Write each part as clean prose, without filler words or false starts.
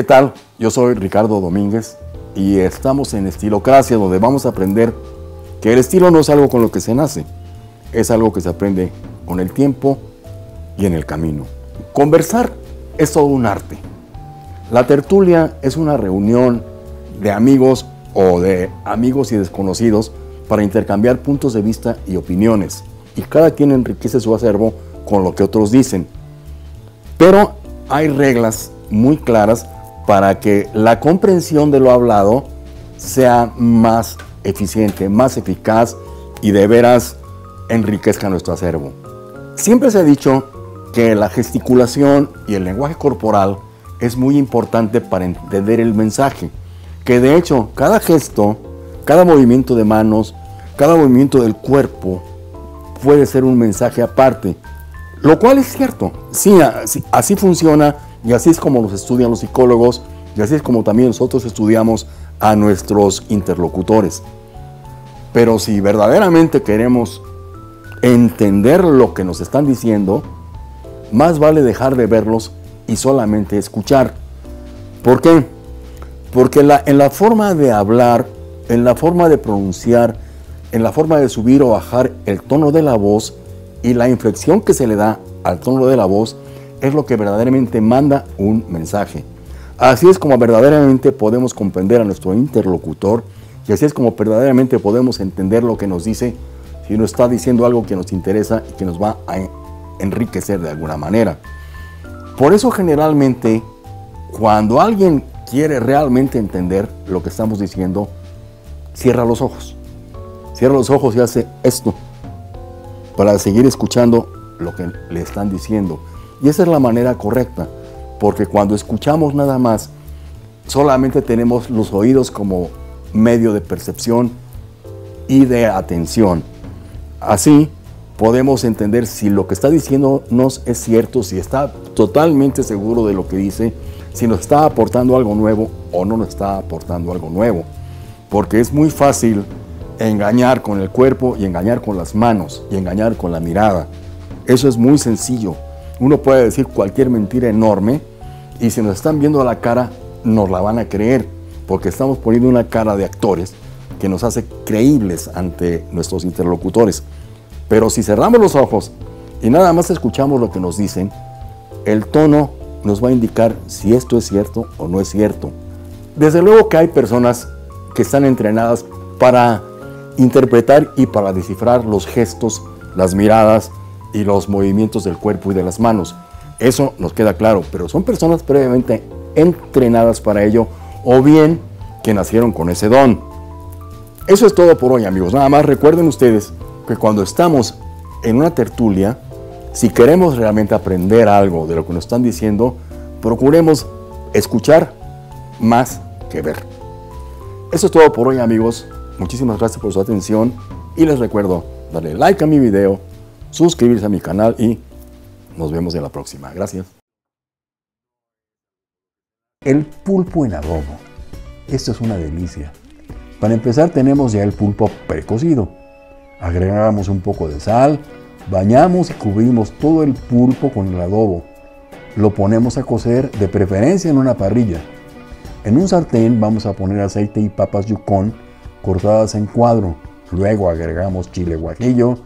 ¿Qué tal? Yo soy Ricardo Domínguez y estamos en Estilocracia, donde vamos a aprender que el estilo no es algo con lo que se nace, es algo que se aprende con el tiempo y en el camino. Conversar es todo un arte. La tertulia es una reunión de amigos o de amigos y desconocidos para intercambiar puntos de vista y opiniones, y cada quien enriquece su acervo con lo que otros dicen. Pero hay reglas muy claras para que la comprensión de lo hablado sea más eficiente, más eficaz y de veras enriquezca nuestro acervo. Siempre se ha dicho que la gesticulación y el lenguaje corporal es muy importante para entender el mensaje, que de hecho cada gesto, cada movimiento de manos, cada movimiento del cuerpo puede ser un mensaje aparte, lo cual es cierto. Sí, así funciona y así es como nos estudian los psicólogos y así es como también nosotros estudiamos a nuestros interlocutores. Pero si verdaderamente queremos entender lo que nos están diciendo, más vale dejar de verlos y solamente escuchar. ¿Por qué? Porque en la forma de hablar, en la forma de pronunciar, en la forma de subir o bajar el tono de la voz y la inflexión que se le da al tono de la voz es lo que verdaderamente manda un mensaje. Así es como verdaderamente podemos comprender a nuestro interlocutor y así es como verdaderamente podemos entender lo que nos dice, si nos está diciendo algo que nos interesa y que nos va a enriquecer de alguna manera. Por eso generalmente, cuando alguien quiere realmente entender lo que estamos diciendo, cierra los ojos. Cierra los ojos y hace esto para seguir escuchando lo que le están diciendo. Y esa es la manera correcta, porque cuando escuchamos nada más, solamente tenemos los oídos como medio de percepción y de atención. Así podemos entender si lo que está diciéndonos es cierto, si está totalmente seguro de lo que dice, si nos está aportando algo nuevo o no nos está aportando algo nuevo. Porque es muy fácil engañar con el cuerpo y engañar con las manos y engañar con la mirada. Eso es muy sencillo. Uno puede decir cualquier mentira enorme y si nos están viendo a la cara, nos la van a creer, porque estamos poniendo una cara de actores que nos hace creíbles ante nuestros interlocutores. Pero si cerramos los ojos y nada más escuchamos lo que nos dicen, el tono nos va a indicar si esto es cierto o no es cierto. Desde luego que hay personas que están entrenadas para interpretar y para descifrar los gestos, las miradas y los movimientos del cuerpo y de las manos. Eso nos queda claro, pero son personas previamente entrenadas para ello o bien que nacieron con ese don. Eso es todo por hoy, amigos. Nada más recuerden ustedes que cuando estamos en una tertulia, si queremos realmente aprender algo de lo que nos están diciendo, procuremos escuchar más que ver. Eso es todo por hoy, amigos. Muchísimas gracias por su atención y les recuerdo darle like a mi video, suscribirse a mi canal y nos vemos en la próxima. Gracias. El pulpo en adobo. Esto es una delicia. Para empezar tenemos ya el pulpo precocido. Agregamos un poco de sal, bañamos y cubrimos todo el pulpo con el adobo. Lo ponemos a cocer, de preferencia en una parrilla. En un sartén vamos a poner aceite y papas yukon cortadas en cuadro. Luego agregamos chile guajillo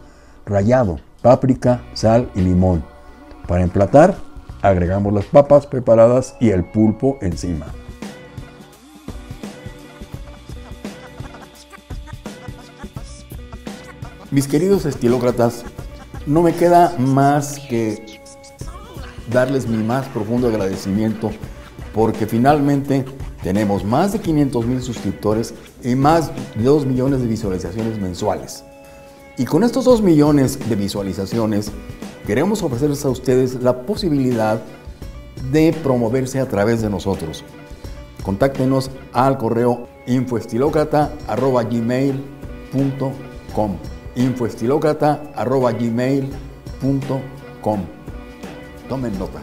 rallado, páprica, sal y limón. Para emplatar, agregamos las papas preparadas y el pulpo encima. Mis queridos estilócratas, no me queda más que darles mi más profundo agradecimiento porque finalmente tenemos más de 500,000 suscriptores y más de 2 millones de visualizaciones mensuales. Y con estos 2 millones de visualizaciones queremos ofrecerles a ustedes la posibilidad de promoverse a través de nosotros. Contáctenos al correo infoestilocrata@gmail.com. infoestilocrata@gmail.com. Tomen nota.